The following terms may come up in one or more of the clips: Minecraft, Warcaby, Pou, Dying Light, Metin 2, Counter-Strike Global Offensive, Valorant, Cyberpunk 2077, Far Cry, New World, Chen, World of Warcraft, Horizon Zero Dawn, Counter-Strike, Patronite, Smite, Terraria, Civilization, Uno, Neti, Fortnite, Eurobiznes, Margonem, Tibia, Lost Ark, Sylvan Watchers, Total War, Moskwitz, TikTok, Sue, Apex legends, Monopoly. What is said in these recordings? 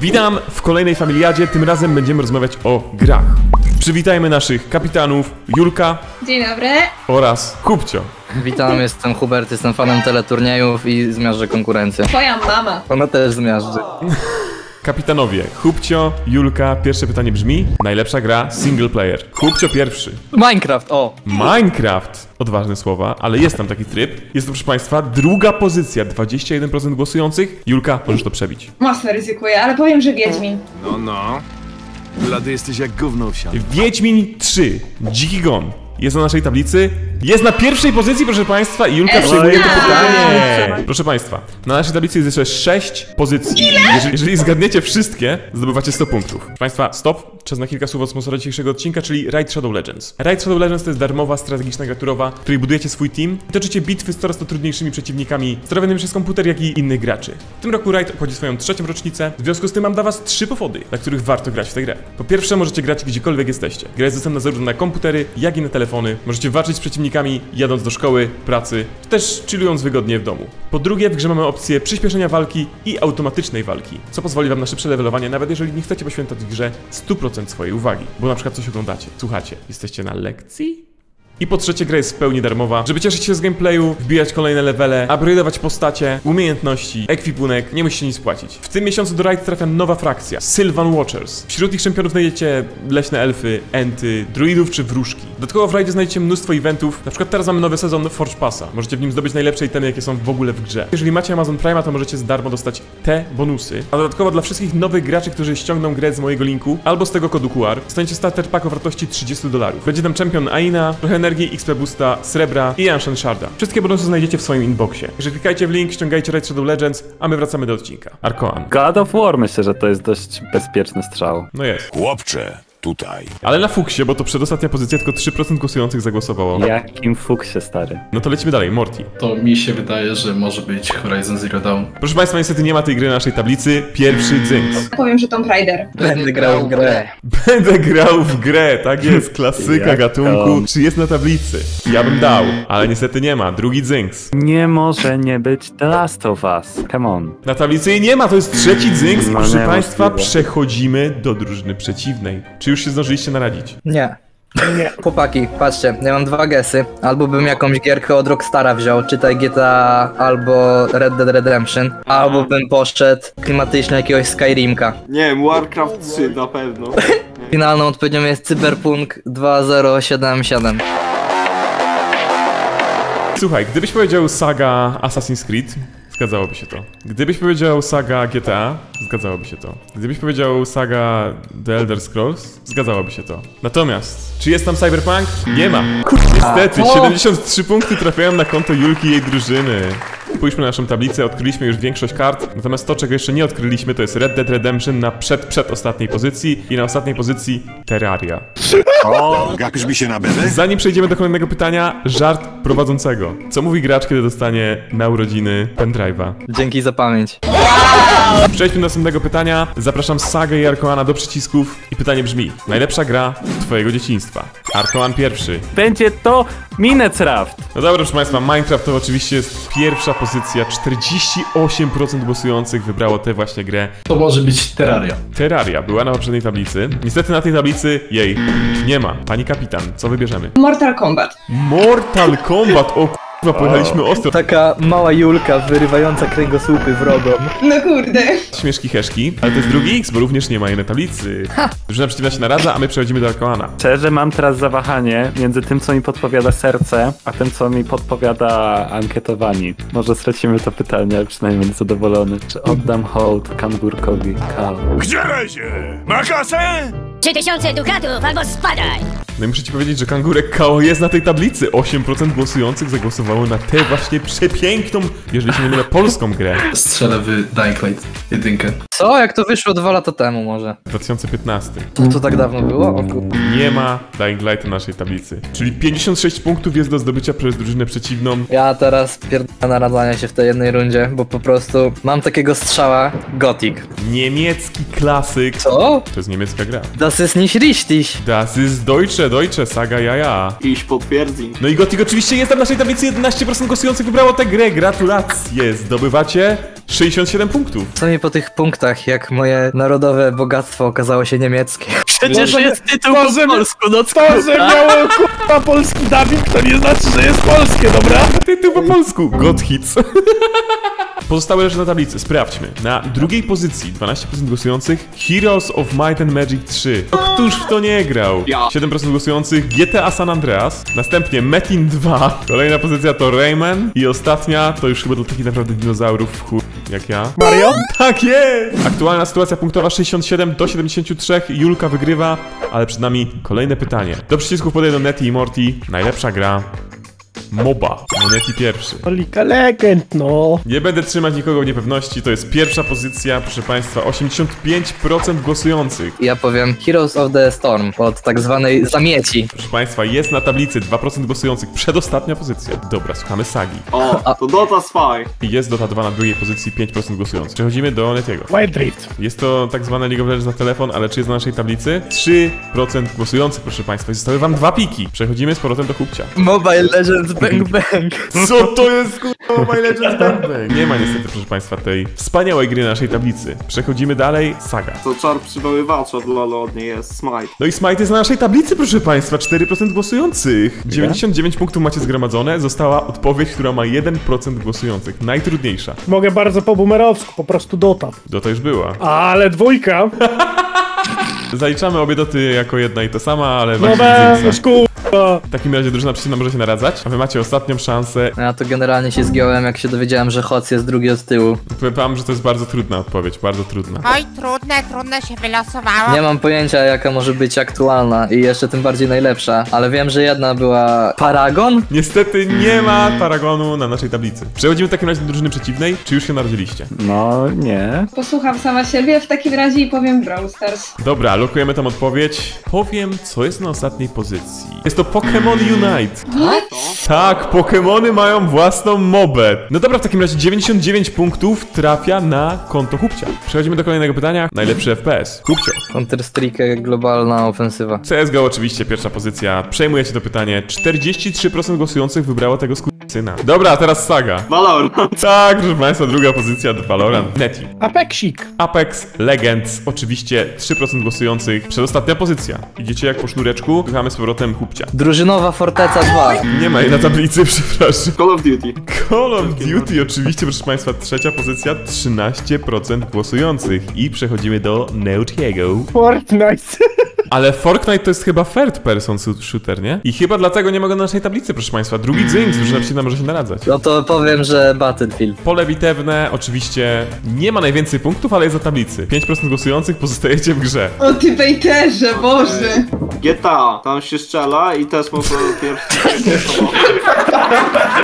Witam w kolejnej Familiadzie, tym razem będziemy rozmawiać o grach. Przywitajmy naszych kapitanów Julka. Dzień dobry. Oraz Kubcio. Witam, jestem Hubert, jestem fanem teleturniejów i zmiażdżę konkurencję. Twoja mama. Ona też zmiażdży. Kapitanowie, Hubcio, Julka, pierwsze pytanie brzmi: najlepsza gra single player. Hubcio pierwszy. Minecraft, o! Minecraft! Odważne słowa, ale jest tam taki tryb. Jest to, proszę państwa, druga pozycja, 21% głosujących. Julka, możesz to przebić. Mocno ryzykuję, ale powiem, że Wiedźmin. No. Blady jesteś jak gówno wsiadł. Wiedźmin 3, Dziki Gon. Jest na naszej tablicy. Jest na pierwszej pozycji, proszę państwa, i Julka przyjmuje to pytanie. Proszę państwa, na naszej tablicy jest jeszcze 6 pozycji. Jeżeli zgadniecie wszystkie, zdobywacie 100 punktów. Proszę państwa, stop. Czas na kilka słów od sponsora dzisiejszego odcinka, czyli Raid Shadow Legends. Raid Shadow Legends to jest darmowa, strategiczna gra turowa, w której budujecie swój team i toczycie bitwy z coraz to trudniejszymi przeciwnikami, sterowanym przez komputer, jak i innych graczy. W tym roku Raid obchodzi swoją 3. rocznicę. W związku z tym mam dla was 3 powody, dla których warto grać w tę grę. Po pierwsze, możecie grać gdziekolwiek jesteście. Gra jest dostępna zarówno na komputery, jak i na telefony. Możecie walczyć z przeciwnikami, jadąc do szkoły, pracy, czy też chillując wygodnie w domu. Po drugie, w grze mamy opcję przyspieszenia walki i automatycznej walki, co pozwoli wam na szybsze levelowanie, nawet jeżeli nie chcecie poświęcać grze 100% swojej uwagi, bo na przykład coś oglądacie, słuchacie, jesteście na lekcji? I po trzecie, gra jest w pełni darmowa, żeby cieszyć się z gameplayu, wbijać kolejne levele, upgrade'ować postacie, umiejętności, ekwipunek, nie musicie nic płacić. W tym miesiącu do Raid trafia nowa frakcja, Sylvan Watchers. Wśród ich czempionów znajdziecie leśne elfy, enty, druidów czy wróżki. Dodatkowo w Raidzie znajdziecie mnóstwo eventów, na przykład teraz mamy nowy sezon Forge Passa. Możecie w nim zdobyć najlepsze itemy, jakie są w ogóle w grze. Jeżeli macie Amazon Prime'a, to możecie za darmo dostać te bonusy. A dodatkowo dla wszystkich nowych graczy, którzy ściągną grę z mojego linku albo z tego kodu QR, dostaniecie starter pack o wartości $30. Będzie tam czempion Aina, trochę energii, XP Boosta, srebra i Ancient Sharda. Wszystkie bonusy znajdziecie w swoim inboxie. Jeżeli klikajcie w link, ściągajcie Raid Shadow Legends, a my wracamy do odcinka. Arkoan. God of War, myślę, że to jest dość bezpieczny strzał. No jest. Chłopcze, tutaj. Ale na fuksie, bo to przedostatnia pozycja, tylko 3% głosujących zagłosowało. Jakim fuksie, stary? No to lecimy dalej, Morty. To mi się wydaje, że może być Horizon Zero Dawn. Proszę państwa, niestety nie ma tej gry na naszej tablicy. Pierwszy dzynks. Powiem, że Tomb Raider. Będę grał w grę. Będę grał w grę, tak jest, klasyka gatunku. Czy jest na tablicy? Ja bym dał, ale niestety nie ma. Drugi dzynks. Nie może nie być The Last of Us. Come on. Na tablicy jej nie ma, to jest trzeci dzynks. No, proszę państwa, przechodzimy do drużyny przeciwnej. Czy już się zdążyliście naradzić? Nie. Nie. Chłopaki, patrzcie, ja mam 2 gesy. Albo bym jakąś gierkę od Rockstara wziął, czytaj GTA albo Red Dead Redemption. Albo bym poszedł klimatycznie jakiegoś Skyrimka. Nie, Warcraft 3 na pewno. Finalną odpowiedzią jest Cyberpunk 2077. Słuchaj, gdybyś powiedział saga Assassin's Creed, zgadzałoby się to. Gdybyś powiedział saga GTA, zgadzałoby się to. Gdybyś powiedział saga The Elder Scrolls, zgadzałoby się to. Natomiast, czy jest tam Cyberpunk? Nie ma. Niestety, 73 punkty trafiają na konto Julki i jej drużyny. Spójrzmy na naszą tablicę, odkryliśmy już większość kart, natomiast to, czego jeszcze nie odkryliśmy, to jest Red Dead Redemption na przedostatniej pozycji i na ostatniej pozycji Terraria. O, gapisz mi się na bebę? Zanim przejdziemy do kolejnego pytania, żart prowadzącego. Co mówi gracz, kiedy dostanie na urodziny pendrive'a? Dzięki za pamięć. Przejdźmy do następnego pytania. Zapraszam Sagę i Arkoana do przycisków i pytanie brzmi: najlepsza gra twojego dzieciństwa. Arkoan pierwszy. Będzie to Minecraft. No dobra, proszę państwa, Minecraft to oczywiście jest pierwsza pozycja. 48% głosujących wybrało tę właśnie grę. To może być Terraria. Terraria była na poprzedniej tablicy. Niestety na tej tablicy jej nie ma. Pani kapitan, co wybierzemy? Mortal Kombat. Mortal Kombat, o k***a, pojechaliśmy ostro. Taka mała Julka wyrywająca kręgosłupy wrogom. No kurde. Śmieszki heszki, ale to jest drugi X, bo również nie ma jej na tablicy. Drużyna przeciwna się naradza, a my przechodzimy do Arkoana. Szczerze mam teraz zawahanie między tym, co mi podpowiada serce, a tym, co mi podpowiada ankietowani. Może stracimy to pytanie, ale przynajmniej będę zadowolony. Czy oddam hołd Kamburkowi K? Gdzie lezie? Ma kasę? 3000 dukatów albo spadaj! No i muszę ci powiedzieć, że Kangurek Kao jest na tej tablicy. 8% głosujących zagłosowało na tę właśnie przepiękną, jeżeli się nie mylę, polską grę. Strzelę w Dying Light 1. Co? Jak to wyszło 2 lata temu może? 2015. To tak dawno było? O kur... Nie ma Dying Light na naszej tablicy. Czyli 56 punktów jest do zdobycia przez drużynę przeciwną. Ja teraz pierdolę naradzania się w tej jednej rundzie, bo po prostu mam takiego strzała. Gothic. Niemiecki klasyk. Co? To jest niemiecka gra. Das ist nicht richtig. Das ist deutsche, saga jaja. Iś potwierdzi. No i Gothic oczywiście jest tam w naszej tablicy. 11% głosujących wybrało tę grę. Gratulacje, zdobywacie 67 punktów. Co mi po tych punktach, jak moje narodowe bogactwo okazało się niemieckie. Przecież to, jest tytuł to, że, po polsku, no co? To, że miało k***a polski dubbing, to nie znaczy, że jest polskie, dobra? Tytuł po polsku, God Hits. Pozostałe rzeczy na tablicy, sprawdźmy. Na drugiej pozycji 12% głosujących Heroes of Might and Magic 3. No, któż w to nie grał? 7% głosujących GTA San Andreas. Następnie Metin 2. Kolejna pozycja to Rayman. I ostatnia to już chyba dla takich naprawdę dinozaurów w chuj jak ja. Mario? Tak jest! Aktualna sytuacja punktowa 67 do 73. Julka wygrywa, ale przed nami kolejne pytanie. Do przycisków podejdą Neti i Morty. Najlepsza gra. MOBA. Monety pierwszy. League of Legends, no. Nie będę trzymać nikogo w niepewności, to jest pierwsza pozycja, proszę państwa, 85% głosujących. Ja powiem Heroes of the Storm, od tak zwanej zamieci. Proszę państwa, jest na tablicy 2% głosujących, przedostatnia pozycja. Dobra, słuchamy Sagi. O, to Dota 2. Jest Dota 2 na drugiej pozycji, 5% głosujących. Przechodzimy do Netiego. Wild Rift. Jest to tak zwane League of Legends na telefon, ale czy jest na naszej tablicy? 3% głosujących, proszę państwa, i zostały wam dwa piki. Przechodzimy z powrotem do Kupcia. Mobile Legends Bang Bang. Co to jest kurwa Mobile Legends Bang Bang? Nie ma niestety, proszę państwa, tej wspaniałej gry na naszej tablicy. Przechodzimy dalej, Saga. To czar przywoływacza dla lodnie jest Smite. No i Smite jest na naszej tablicy, proszę państwa, 4% głosujących. 99 punktów macie zgromadzone, została odpowiedź, która ma 1% głosujących. Najtrudniejsza. Mogę bardzo po bumerowsku, po prostu Dota. Dota już była. Ale dwójka. Zaliczamy obie doty jako jedna i to sama, ale... No w takim razie drużyna przeciwna może się naradzać, a wy macie ostatnią szansę. Ja to generalnie się zgiąłem, jak się dowiedziałem, że Hoc jest drugi od tyłu. Powiem wam, że to jest bardzo trudna odpowiedź, bardzo trudna. Oj, trudne się wylosowało. Nie mam pojęcia, jaka może być aktualna i jeszcze tym bardziej najlepsza, ale wiem, że jedna była... Paragon? Niestety nie ma Paragonu na naszej tablicy. Przechodzimy w takim razie do drużyny przeciwnej, czy już się narodziliście? No, nie. Posłucham sama siebie w takim razie i powiem Brawl Stars. Dobra, lokujemy tą odpowiedź. Powiem, co jest na ostatniej pozycji. Jest to Pokémon Unite. What? Tak, Pokémony mają własną mobę. No dobra, w takim razie 99 punktów trafia na konto Kupcia. Przechodzimy do kolejnego pytania. Najlepszy FPS. Kupcio. Counter-Strike, globalna ofensywa. CSGO oczywiście, pierwsza pozycja. Przejmujecie to pytanie. 43% głosujących wybrało tego syna. Dobra, teraz Saga. Valorant. Tak, proszę państwa, druga pozycja do Valorant. Neti. Apexik. Apex Legends. Oczywiście 3% głosujących. Przedostatnia pozycja. Idziecie jak po sznureczku. Słuchamy z powrotem Kupcia. Drużynowa Forteca 2. Nie ma jej na tablicy, przepraszam. Call of Duty. Call of Duty, oczywiście, proszę państwa, trzecia pozycja, 13% głosujących. I przechodzimy do Neutiego. Fortnite. Ale Fortnite to jest chyba third person shooter, nie? I chyba dlatego nie mogę na naszej tablicy, proszę państwa. Drugi Jinx, drużyna przeciwna może się naradzać. No to powiem, że Battlefield. Pole bitewne, oczywiście nie ma najwięcej punktów, ale jest na tablicy. 5% głosujących, pozostajecie w grze. O ty bejterze, Boże. GTA, tam się strzela. I też może pierwszy.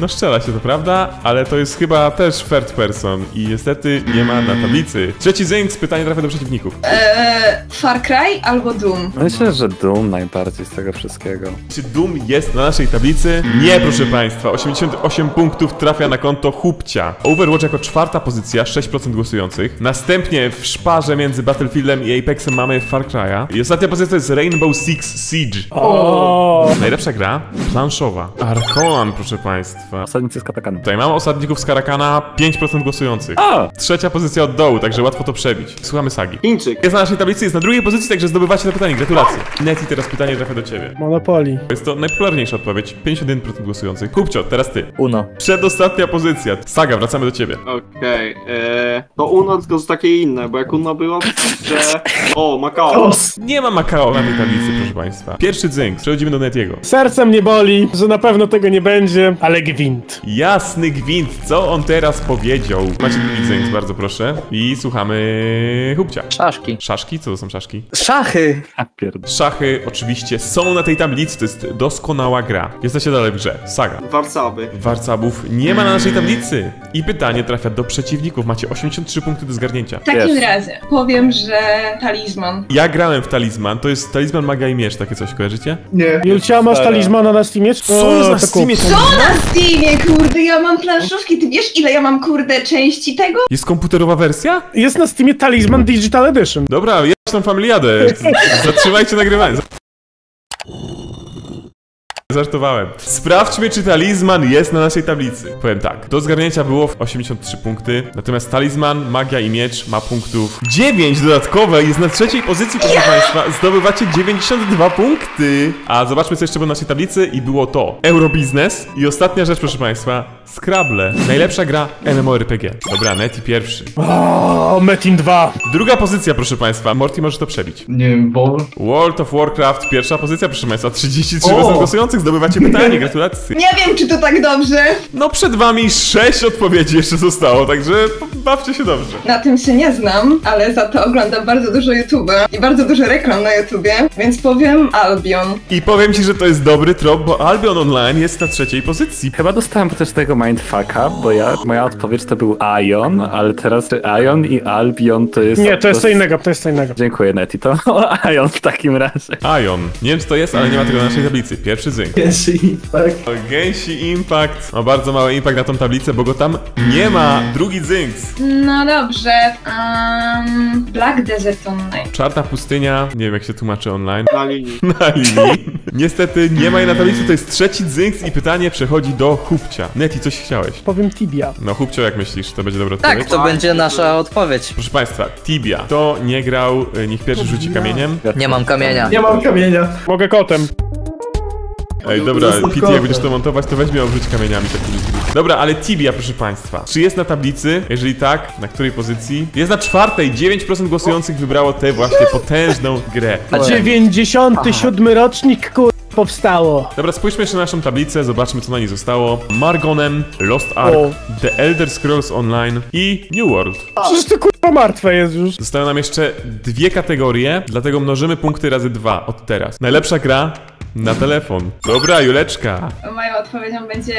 No szczela się, to prawda, ale to jest chyba też third person i niestety nie ma na tablicy. Trzeci Zinx, pytanie trafia do przeciwników. Far Cry albo Doom? Myślę, że Doom najbardziej z tego wszystkiego. Czy Doom jest na naszej tablicy? Nie, proszę państwa, 88 punktów trafia na konto Hubcia. Overwatch jako czwarta pozycja, 6% głosujących. Następnie w szparze między Battlefieldem i Apexem mamy Far Cry'a. I ostatnia pozycja to jest Rainbow Six Siege. Najlepsza gra? Planszowa. Arkoan, proszę państwa. Osadnicy z Katakana. Tutaj mamy osadników z Karakana, 5% głosujących. Trzecia pozycja od dołu, także łatwo to przebić. Słuchamy Sagi. Chińczyk. Jest na naszej tablicy, jest na drugiej pozycji, także zdobywacie to pytanie. Gratulacje. Neti, teraz pytanie trafia do ciebie. Monopoly. Jest to najpopularniejsza odpowiedź, 51% głosujących. Kupcio, teraz ty. Uno. Przedostatnia pozycja. Saga, wracamy do ciebie. Okej, to Uno tylko z takiej inne, bo jak Uno było, że... O, Makao. Nie ma Makao na tej tablicy, proszę państwa. Pierwszy Dzynk. Przechodzimy do Netiego. Serce mnie boli, że na pewno tego nie będzie, ale Gwint. Jasny Gwint, co on teraz powiedział? Macie drugi Dzynk, bardzo proszę. I słuchamy Hubcia. Szaszki. Szaszki? Co to są szaszki? Szachy! Szachy oczywiście są na tej tablicy, to jest doskonała gra. Jesteście dalej w grze. Saga. Warcaby. Warcabów nie ma na naszej tablicy. I pytanie trafia do przeciwników. Macie 83 punkty do zgarnięcia. W takim razie powiem, że Talizman. Ja grałem w Talizman, to jest Talizman Magia i Miecz, takie coś, kojarzycie? Nie. Julcia, masz Talizmana na Steamie? Co jest na Steamie? Co na Steamie, kurde? Ja mam planszówki, ty wiesz ile ja mam, kurde, części tego? Jest komputerowa wersja? Jest na Steamie Talizman Digital Edition. Dobra, ja tam Familiadę. Zatrzymajcie nagrywanie. Żartowałem. Sprawdźmy, czy talizman jest na naszej tablicy. Powiem tak, do zgarnięcia było 83 punkty, natomiast talizman, magia i miecz ma punktów 9 dodatkowe, jest na trzeciej pozycji, proszę państwa. Zdobywacie 92 punkty. A zobaczmy, co jeszcze było na naszej tablicy i było to Eurobiznes i ostatnia rzecz, proszę państwa, Scrabble. Najlepsza gra MMORPG. Dobra, Neti pierwszy. O, Metin 2. Druga pozycja, proszę państwa. Morty, możesz to przebić. Nie wiem, bo... World of Warcraft, pierwsza pozycja, proszę państwa. 33% głosujących, zdobywacie pytanie, gratulacje. Nie wiem, czy to tak dobrze. No przed wami 6 odpowiedzi jeszcze zostało, także bawcie się dobrze. Na tym się nie znam, ale za to oglądam bardzo dużo YouTube'a i bardzo dużo reklam na YouTubie, więc powiem Albion. I powiem ci, że to jest dobry trop, bo Albion Online jest na trzeciej pozycji. Chyba dostałem też tego mindfucka, bo moja odpowiedź to był Aion, ale teraz Aion i Albion to jest... Nie, to jest co innego. Dziękuję, Neti, to Aion w takim razie. Aion. Nie wiem, czy to jest, ale nie ma tego na naszej tablicy. Pierwszy zynk. Gęsi Impact. Gęsi Impact. Ma bardzo mały impact na tą tablicę, bo go tam nie ma. Drugi zynk. No dobrze. Black Desert Online. Czarna pustynia. Nie wiem, jak się tłumaczy online. Na linii. Na linii. Niestety nie ma jej na tablicy, to jest trzeci zynk i pytanie przechodzi do Hubcia. Neti, coś chciałeś? Powiem Tibia. No Hubcio, jak myślisz, to będzie dobra odpowiedź? Tak, to będzie nasza odpowiedź. Proszę państwa, Tibia. Kto nie grał, niech pierwszy rzuci kamieniem. Nie mam kamienia. Nie mam kamienia. Mogę kotem. Ej, dobra, Pity, jak będziesz to montować, to weźmie obrzuć kamieniami takimi. Dobra, ale Tibia, proszę państwa, czy jest na tablicy? Jeżeli tak, na której pozycji? Jest na czwartej, 9% głosujących wybrało tę właśnie potężną grę. A 97 rocznik, kur... powstało. Dobra, spójrzmy jeszcze na naszą tablicę, zobaczmy, co na niej zostało. Margonem, Lost Ark, The Elder Scrolls Online i New World. Przecież to kurwa martwe jest już. Zostały nam jeszcze dwie kategorie, dlatego mnożymy punkty razy 2 od teraz. Najlepsza gra na telefon. Dobra, Juleczka. Moją odpowiedzią będzie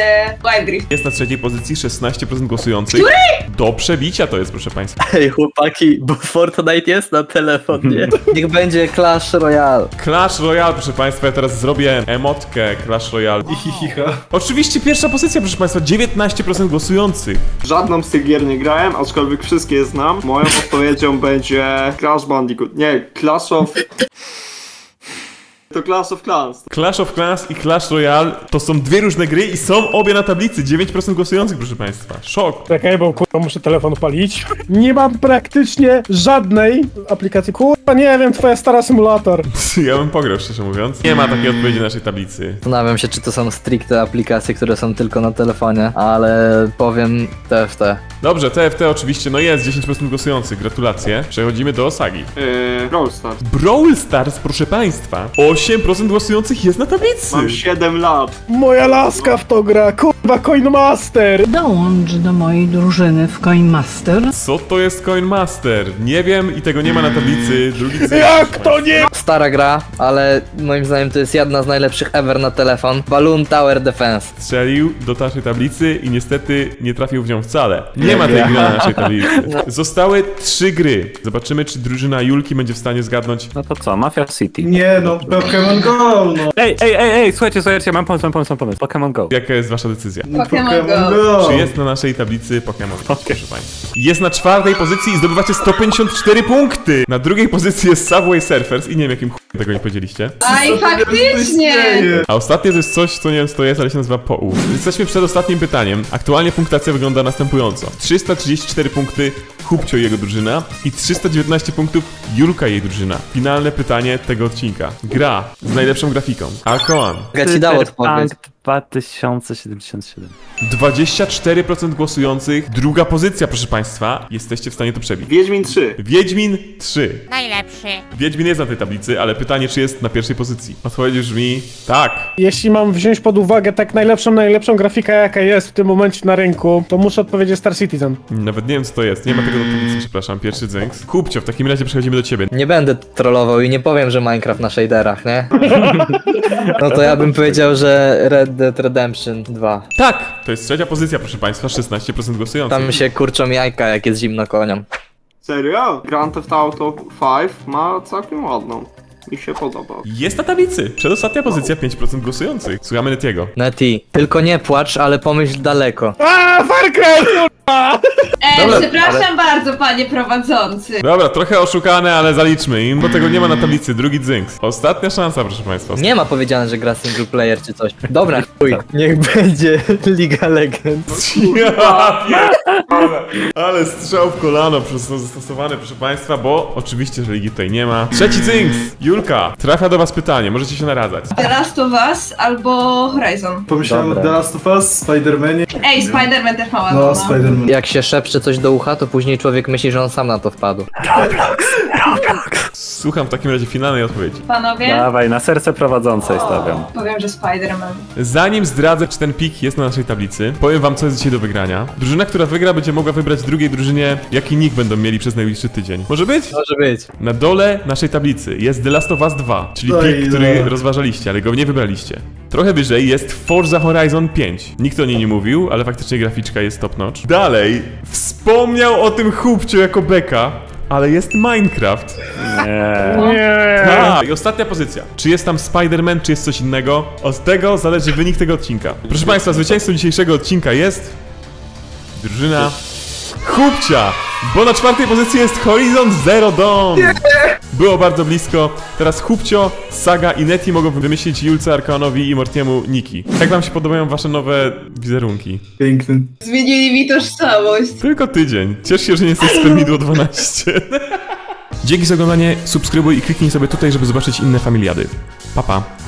Wild Rift. Jest na trzeciej pozycji, 16% głosujących. Który? Do przebicia to jest, proszę państwa. Ej, chłopaki, bo Fortnite jest na telefon, nie? Niech będzie Clash Royale. Clash Royale, proszę państwa, ja teraz zrobię emotkę Clash Royale. Oczywiście pierwsza pozycja, proszę państwa, 19% głosujących. Żadną z tych gier nie grałem, aczkolwiek wszystkie znam. Moją odpowiedzią będzie Crash Bandicoot. Nie, Clash of... To Clash of Clans. Clash of Clans i Clash Royale to są dwie różne gry i są obie na tablicy. 9% głosujących, proszę państwa. Szok. Czekaj, bo kurwa muszę telefon palić. Nie mam praktycznie żadnej aplikacji. Kurwa, nie wiem, twoja stara symulator. Ja bym pograł, szczerze mówiąc. Nie ma takiej odpowiedzi na naszej tablicy. Zastanawiam się, czy to są stricte aplikacje, które są tylko na telefonie, ale powiem TFT. Dobrze, TFT oczywiście, no jest 10% głosujących. Gratulacje. Przechodzimy do Sagi. Brawl Stars. Brawl Stars, proszę państwa. 8% głosujących jest na tablicy. Mam 7 lat. Moja laska w to gra, kurwa, Coin Master. Dołącz do mojej drużyny w Coin Master. Co to jest Coin Master? Nie wiem i tego nie ma na tablicy. Jak to nie? Stara gra, ale moim zdaniem to jest jedna z najlepszych ever na telefon. Balloon Tower Defense. Strzelił do naszej tablicy i niestety nie trafił w nią wcale. Nie ma tej gry na naszej tablicy. Zostały 3 gry. Zobaczymy, czy drużyna Julki będzie w stanie zgadnąć. No to co, Mafia City. Nie no. Pokémon Go, no. Ej, słuchajcie, mam pomysł. Pokémon Go. Jaka jest wasza decyzja? Pokémon Go. Czy jest na naszej tablicy Pokémon Go? Proszę państwa. Jest na czwartej pozycji i zdobywacie 154 punkty. Na drugiej pozycji jest Subway Surfers i nie wiem, jakim ch**em tego nie powiedzieliście. Aj, faktycznie! A ostatnie to jest coś, co nie wiem, co to jest, ale się nazywa POU. Jesteśmy przed ostatnim pytaniem. Aktualnie punktacja wygląda następująco. 334 punkty Hubcio i jego drużyna i 319 punktów Julka i jej drużyna. Finalne pytanie tego odcinka. Gra z najlepszą grafiką. Arkoan. Ja ci dał odpowiedź. 2077. 24% głosujących. Druga pozycja, proszę państwa. Jesteście w stanie to przebić. Wiedźmin 3. Wiedźmin 3. Najlepszy. Wiedźmin jest na tej tablicy, ale pytanie, czy jest na pierwszej pozycji. Odpowiedź brzmi tak. Jeśli mam wziąć pod uwagę tak najlepszą grafikę, jaka jest w tym momencie na rynku, to muszę odpowiedzieć Star Citizen. Nawet nie wiem, co to jest. Nie ma tego na tablicy, przepraszam. Pierwszy dzynks. Kupcio, w takim razie przechodzimy do ciebie. Nie będę trollował i nie powiem, że Minecraft na shaderach, nie? No to ja bym powiedział, że Red Dead Redemption 2. Tak! To jest trzecia pozycja, proszę państwa, 16% głosujących. Tam się kurczą jajka, jak jest zimno koniom. Serio? Grand Theft Auto 5 ma całkiem ładną. Mi się podoba. Jest na tablicy. Przedostatnia pozycja, 5% głosujących. Słuchamy Netiego. Neti, tylko nie płacz, ale pomyśl daleko. A, Far Cry! Przepraszam bardzo, panie prowadzący. Dobra, trochę oszukane, ale zaliczmy im, bo tego nie ma na tablicy. Drugi dzynks. Ostatnia szansa, proszę państwa. Nie ma powiedziane, że gra single player czy coś. Dobra, chuj. Niech będzie Liga Legend. Ale strzał w kolano został zastosowany, proszę państwa, bo oczywiście, że ligi tutaj nie ma. Trzeci dzynks. Julka, trafia do was pytanie, możecie się naradzać. The Last of Us albo Horizon. Pomyślałem o The Last of Us, Spider-Manie. Ej, Spider-Man też ma ładną. No, Spider-Man. Jak się szepcze coś do ucha, to później człowiek myśli, że on sam na to wpadł. Roblox. Słucham w takim razie finalnej odpowiedzi. Panowie? Dawaj, na serce prowadzącej stawiam. Powiem, że Spider-Man. Zanim zdradzę, czy ten pik jest na naszej tablicy, powiem wam, co jest dzisiaj do wygrania. Drużyna, która wygra, będzie mogła wybrać drugiej drużynie, jaki nick będą mieli przez najbliższy tydzień. Może być? Może być. Na dole naszej tablicy jest The Last of Us 2, czyli pik, który rozważaliście, ale go nie wybraliście. Trochę wyżej jest Forza Horizon 5. Nikt o niej nie mówił, ale faktycznie graficzka jest top notch. Dalej, wspomniał o tym chłopciu jako beka, ale jest Minecraft. Nie. Tak. I ostatnia pozycja. Czy jest tam Spider-Man, czy jest coś innego? Od tego zależy wynik tego odcinka. Proszę państwa, zwycięzcą dzisiejszego odcinka jest... drużyna... chłopcia! Bo na czwartej pozycji jest Horizon Zero Dawn! Było bardzo blisko. Teraz Hubcio, Saga i Neti mogą wymyślić Julce, Arkanowi i Mortiemu niki. Jak wam się podobają wasze nowe wizerunki? Piękny. Zmienili mi tożsamość. Tylko tydzień. Ciesz się, że nie jesteś z Midło 12. Dzięki za oglądanie, subskrybuj i kliknij sobie tutaj, żeby zobaczyć inne Familiady. Pa, pa.